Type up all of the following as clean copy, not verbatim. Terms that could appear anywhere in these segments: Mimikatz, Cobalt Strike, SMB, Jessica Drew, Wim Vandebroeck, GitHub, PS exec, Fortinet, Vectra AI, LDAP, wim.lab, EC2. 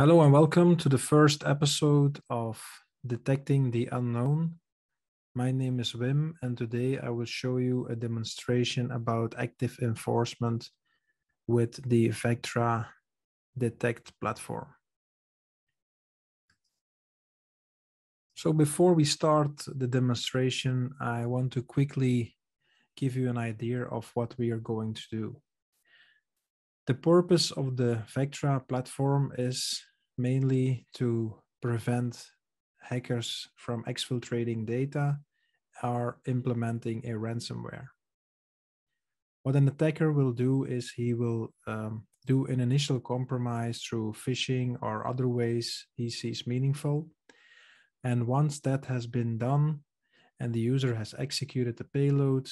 Hello and welcome to the first episode of Detecting the Unknown. My name is Wim and today I will show you a demonstration about active enforcement with the Vectra Detect platform. So before we start the demonstration, I want to quickly give you an idea of what we are going to do. The purpose of the Vectra platform is mainly to prevent hackers from exfiltrating data or implementing a ransomware. What an attacker will do is he will do an initial compromise through phishing or other ways he sees meaningful. And once that has been done and the user has executed the payload,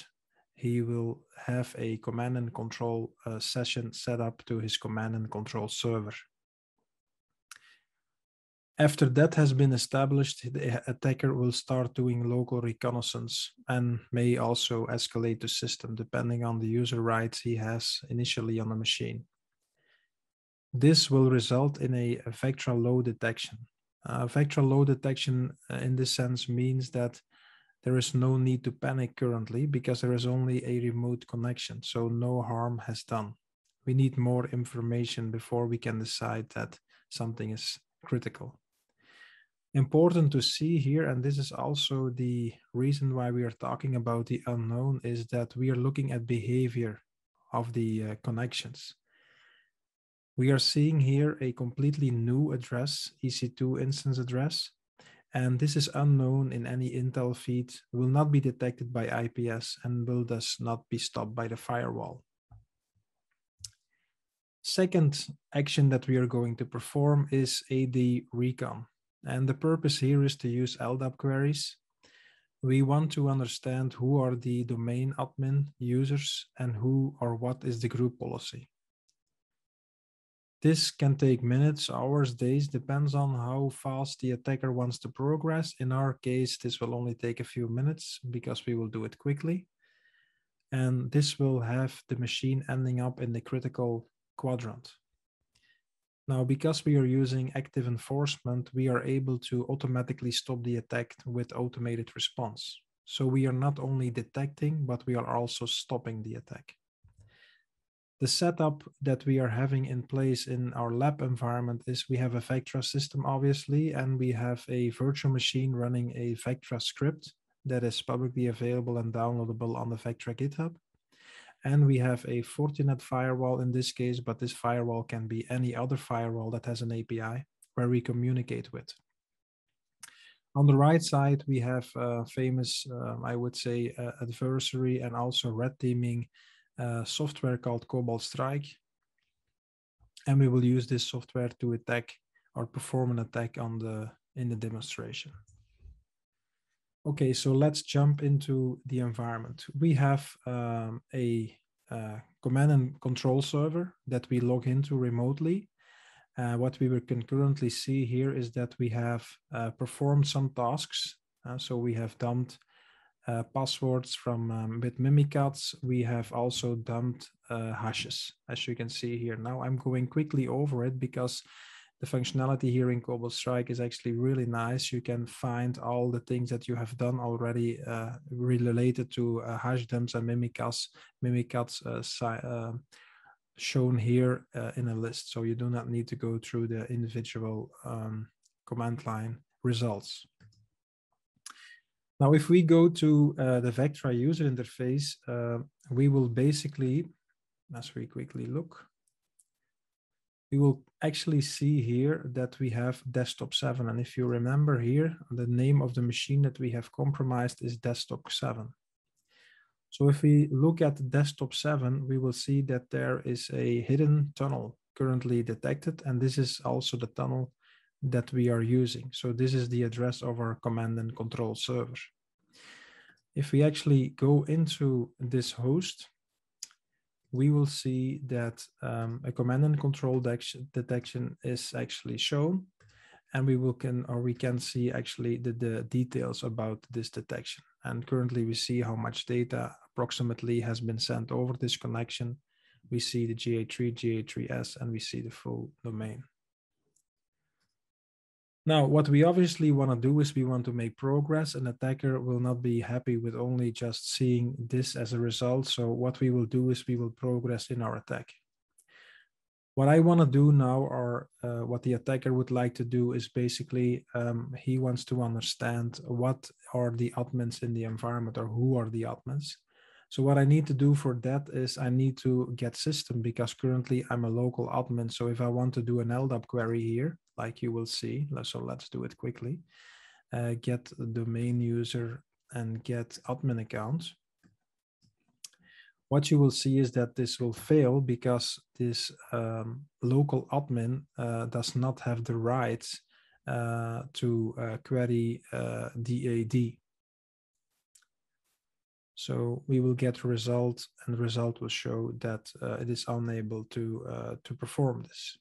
he will have a command and control session set up to his command and control server. After that has been established, the attacker will start doing local reconnaissance and may also escalate the system depending on the user rights he has initially on the machine. This will result in a Vectra low detection. Vectra low detection in this sense means that there is no need to panic currently because there is only a remote connection, so no harm has done. We need more information before we can decide that something is critical. Important to see here, and this is also the reason why we are talking about the unknown, is that we are looking at behavior of the connections. We are seeing here a completely new address, EC2 instance address, and this is unknown in any Intel feed, will not be detected by IPS, and will thus not be stopped by the firewall. Second action that we are going to perform is AD recon. And the purpose here is to use LDAP queries. We want to understand who are the domain admin users and who or what is the group policy. This can take minutes, hours, days, depends on how fast the attacker wants to progress. In our case, this will only take a few minutes because we will do it quickly. And this will have the machine ending up in the critical quadrant. Now, because we are using active enforcement, we are able to automatically stop the attack with automated response. So we are not only detecting, but we are also stopping the attack. The setup that we are having in place in our lab environment is we have a Vectra system, obviously, and we have a virtual machine running a Vectra script that is publicly available and downloadable on the Vectra GitHub. And we have a Fortinet firewall in this case, but this firewall can be any other firewall that has an API where we communicate with. On the right side, we have famous, I would say, adversary and also red teaming software called Cobalt Strike, and we will use this software to attack or perform an attack on in the demonstration. Okay, so let's jump into the environment. We have a command and control server that we log into remotely. What we can currently see here is that we have performed some tasks. So we have dumped passwords from with Mimikatz. We have also dumped hashes, as you can see here. Now I'm going quickly over it because the functionality here in Cobalt Strike is actually really nice. You can find all the things that you have done already related to hash dumps and Mimikatz shown here in a list. So you do not need to go through the individual command line results. Now, if we go to the Vectra user interface, we will basically, as we quickly look, we will actually see here that we have desktop 7. And if you remember here, the name of the machine that we have compromised is desktop 7. So if we look at desktop 7, we will see that there is a hidden tunnel currently detected. And this is also the tunnel that we are using. So this is the address of our command and control server. If we actually go into this host, we will see that a command and control detection is actually shown, and we can see actually the details about this detection. And currently we see how much data approximately has been sent over this connection. We see the GA3, GA3S, and we see the full domain. Now, what we obviously want to do is we want to make progress. An attacker will not be happy with only just seeing this as a result. So what we will do is we will progress in our attack. What I want to do now, or what the attacker would like to do, is basically he wants to understand what are the admins in the environment, or who are the admins. So what I need to do for that is I need to get system, because currently I'm a local admin. So if I want to do an LDAP query here, like you will see, so let's do it quickly, get domain user and get admin account. What you will see is that this will fail because this local admin does not have the rights to query DAD. So we will get a result, and the result will show that it is unable to perform this.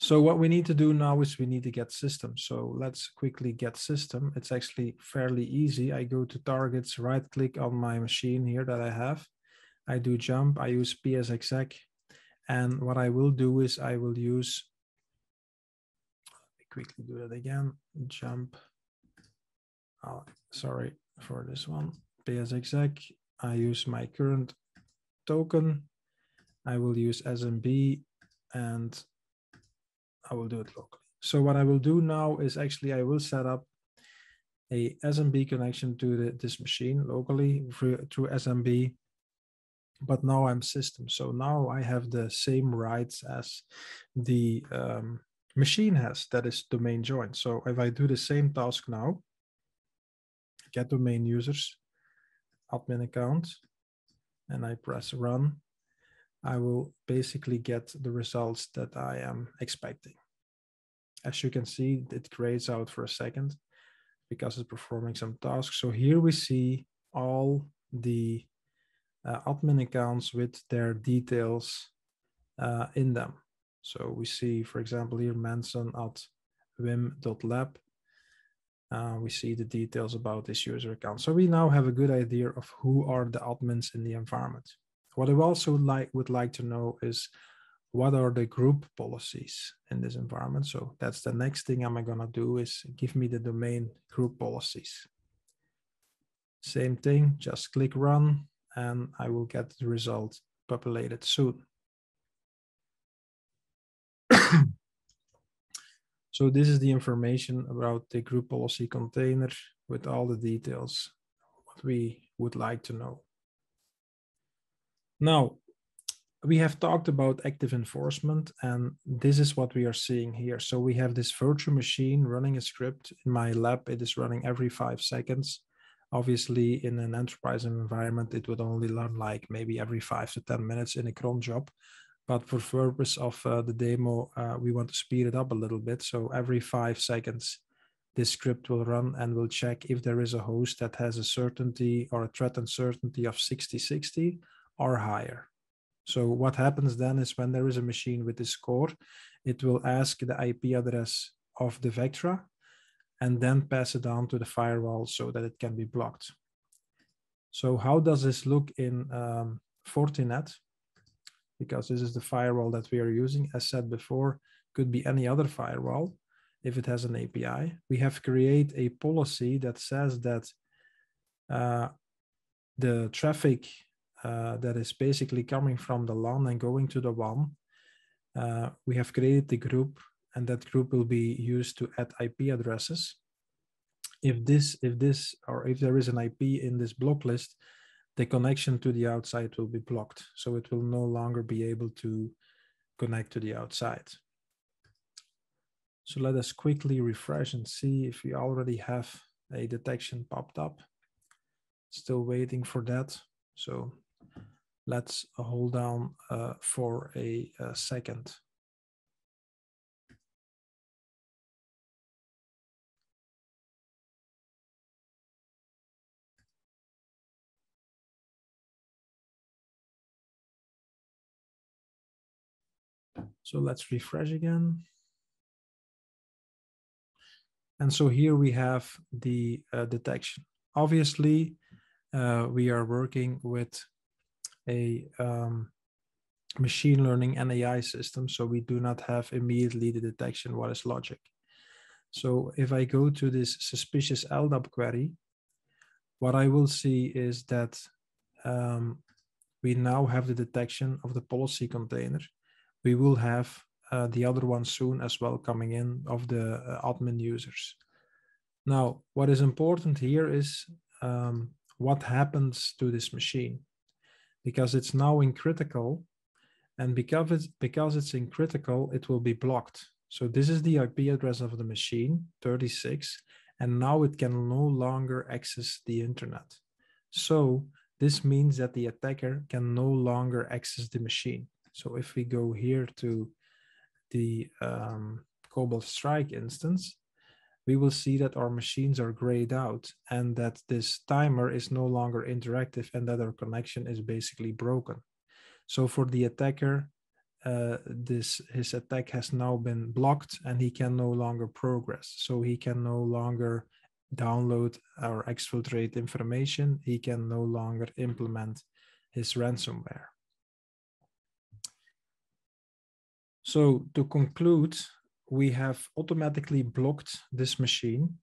So what we need to do now is we need to get system. So let's quickly get system. It's actually fairly easy. I go to targets, right click on my machine here that I have. I do jump, I use PS exec. And what I will do is I will use, let me quickly do that again, jump. Oh, sorry for this one, PS exec. I use my current token. I will use SMB and I will do it locally. So what I will do now is actually I will set up a SMB connection to this machine locally through SMB, but now I'm system. So now I have the same rights as the machine has, that is domain join. So if I do the same task now, get domain users, admin account, and I press run, I will basically get the results that I am expecting. As you can see, it grays out for a second because it's performing some tasks. So here we see all the admin accounts with their details in them. So we see, for example, here Manson at wim.lab. We see the details about this user account. So we now have a good idea of who are the admins in the environment. What I also would like to know is what are the group policies in this environment. So that's the next thing I'm going to do, is give me the domain group policies. Same thing, just click run, and I will get the result populated soon. So this is the information about the group policy container with all the details, what we would like to know. Now, we have talked about active enforcement, and this is what we are seeing here. So we have this virtual machine running a script. In my lab, it is running every 5 seconds. Obviously, in an enterprise environment, it would only run like maybe every 5 to 10 minutes in a cron job. But for purpose of the demo, we want to speed it up a little bit. So every 5 seconds, this script will run and will check if there is a host that has a certainty or a threat uncertainty of 60/60. Or higher. So what happens then is when there is a machine with this score, it will ask the IP address of the Vectra and then pass it on to the firewall so that it can be blocked. So how does this look in Fortinet? Because this is the firewall that we are using. As said before, could be any other firewall if it has an API. We have created a policy that says that the traffic that is basically coming from the LAN and going to the WAN. We have created the group, and that group will be used to add IP addresses. If there is an IP in this block list, the connection to the outside will be blocked. So it will no longer be able to connect to the outside. So let us quickly refresh and see if we already have a detection popped up. Still waiting for that. So let's hold down for a second. So let's refresh again. And so here we have the detection. Obviously, we are working with a machine learning and AI systems, so we do not have immediately the detection what is logic. So if I go to this suspicious LDAP query, what I will see is that we now have the detection of the policy container. We will have the other one soon as well coming in of the admin users. Now, what is important here is what happens to this machine, because it's now in critical, and because it's in critical, it will be blocked. So this is the IP address of the machine, 36, and now it can no longer access the internet. So this means that the attacker can no longer access the machine. So if we go here to the Cobalt Strike instance, we will see that our machines are grayed out and that this timer is no longer interactive and that our connection is basically broken. So for the attacker, his attack has now been blocked and he can no longer progress. So he can no longer download or exfiltrate information. He can no longer implement his ransomware. So to conclude, we have automatically blocked this machine.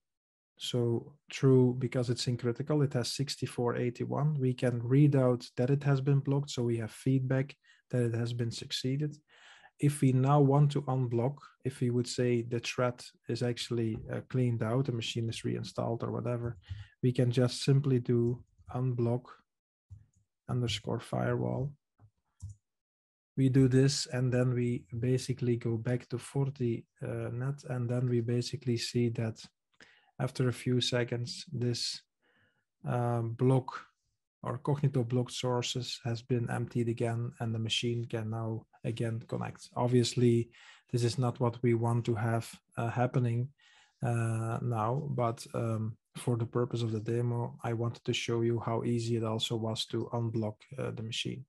So true, because it's in critical, it has 6481. We can read out that it has been blocked. So we have feedback that it has been succeeded. If we now want to unblock, if we would say the threat is actually cleaned out, the machine is reinstalled or whatever, we can just simply do unblock underscore firewall. We do this and then we basically go back to Fortinet, and then we basically see that after a few seconds, this block or cognito blocked sources has been emptied again, and the machine can now again connect. Obviously, this is not what we want to have happening now, but for the purpose of the demo, I wanted to show you how easy it also was to unblock the machine.